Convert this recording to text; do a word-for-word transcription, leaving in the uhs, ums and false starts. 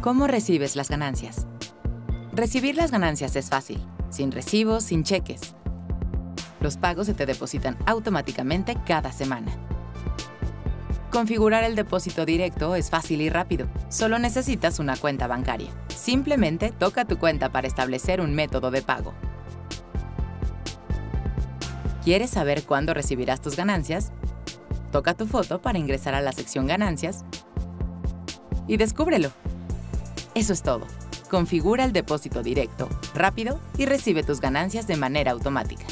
¿Cómo recibes las ganancias? Recibir las ganancias es fácil, sin recibos, sin cheques. Los pagos se te depositan automáticamente cada semana. Configurar el depósito directo es fácil y rápido. Solo necesitas una cuenta bancaria. Simplemente toca tu cuenta para establecer un método de pago. ¿Quieres saber cuándo recibirás tus ganancias? Toca tu foto para ingresar a la sección Ganancias y descúbrelo. Eso es todo. Configura el depósito directo, rápido, y recibe tus ganancias de manera automática.